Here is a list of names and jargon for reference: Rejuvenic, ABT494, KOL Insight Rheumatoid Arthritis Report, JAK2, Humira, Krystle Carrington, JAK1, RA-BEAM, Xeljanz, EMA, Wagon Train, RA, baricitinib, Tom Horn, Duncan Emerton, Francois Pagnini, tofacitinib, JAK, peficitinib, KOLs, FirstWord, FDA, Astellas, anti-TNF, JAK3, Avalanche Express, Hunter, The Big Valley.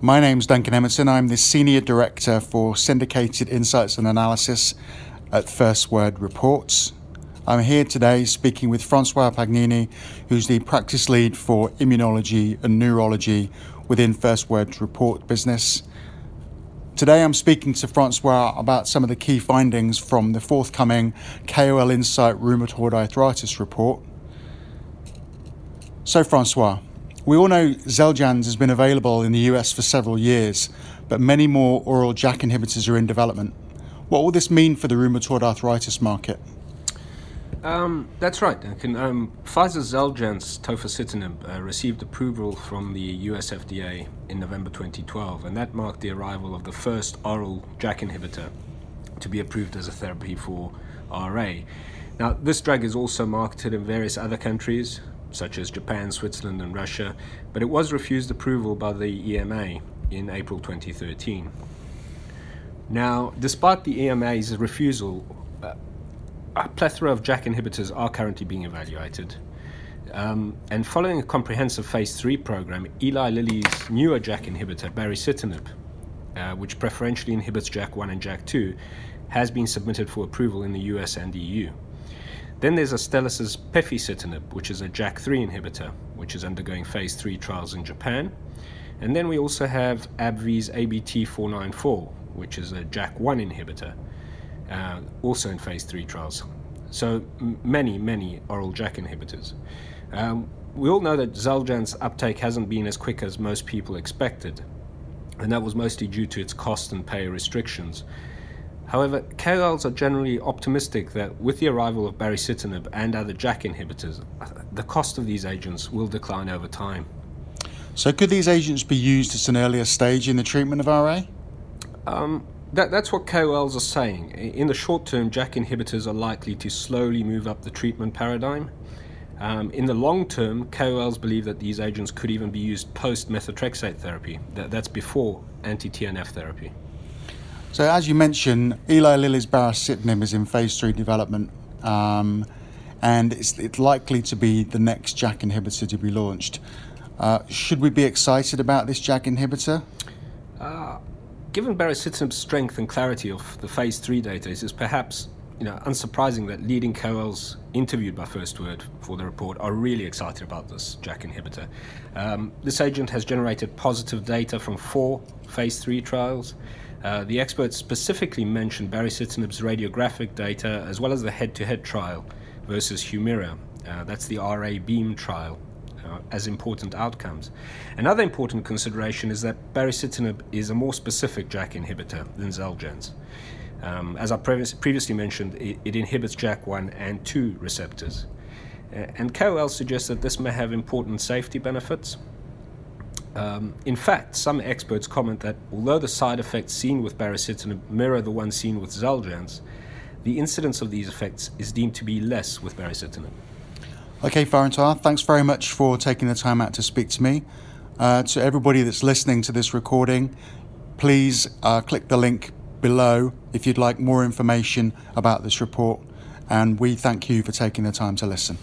My name's Duncan Emerton. I'm the Senior Director for Syndicated Insights and Analysis at First Word Reports. I'm here today speaking with Francois Pagnini, who's the practice lead for immunology and neurology within First Word Report business. Today I'm speaking to Francois about some of the key findings from the forthcoming KOL Insight Rheumatoid Arthritis Report. So Francois, we all know Xeljanz has been available in the US for several years, but many more oral JAK inhibitors are in development. What will this mean for the rheumatoid arthritis market? That's right, Duncan. Pfizer's Xeljanz tofacitinib received approval from the US FDA in November 2012, and that marked the arrival of the first oral JAK inhibitor to be approved as a therapy for RA. Now, this drug is also marketed in various other countries, such as Japan, Switzerland and Russia, but it was refused approval by the EMA in April 2013. Now, despite the EMA's refusal, a plethora of JAK inhibitors are currently being evaluated. And following a comprehensive phase 3 program, Eli Lilly's newer JAK inhibitor, baricitinib, which preferentially inhibits JAK1 and JAK2, has been submitted for approval in the US and EU. Then there's Astellas' peficitinib, which is a JAK3 inhibitor, which is undergoing phase 3 trials in Japan. And then we also have AbbVie's ABT494, which is a JAK1 inhibitor, also in phase 3 trials. So many oral JAK inhibitors. We all know that Xeljanz's uptake hasn't been as quick as most people expected, and that was mostly due to its cost and payer restrictions. However, KOLs are generally optimistic that with the arrival of baricitinib and other JAK inhibitors, the cost of these agents will decline over time. So could these agents be used at an earlier stage in the treatment of RA? That's what KOLs are saying. In the short term, JAK inhibitors are likely to slowly move up the treatment paradigm. In the long term, KOLs believe that these agents could even be used post-methotrexate therapy. That's before anti-TNF therapy. So as you mentioned, Eli Lilly's baricitinib is in phase 3 development, and it's likely to be the next JAK inhibitor to be launched. Should we be excited about this JAK inhibitor? Given baricitinib's strength and clarity of the phase 3 data, it is perhaps unsurprising that leading KOLs interviewed by First Word for the report are really excited about this JAK inhibitor. This agent has generated positive data from 4 phase 3 trials. The experts specifically mentioned baricitinib's radiographic data as well as the head-to-head trial versus Humira, that's the RA-BEAM trial, as important outcomes. Another important consideration is that baricitinib is a more specific JAK inhibitor than Xeljanz. As I previously mentioned, it inhibits JAK1 and 2 receptors. And KOL suggests that this may have important safety benefits. In fact, some experts comment that although the side effects seen with baricitinib mirror the ones seen with Xeljanz, the incidence of these effects is deemed to be less with baricitinib. Okay, Francois, thanks very much for taking the time out to speak to me. To everybody that's listening to this recording, please click the link below if you'd like more information about this report, and we thank you for taking the time to listen.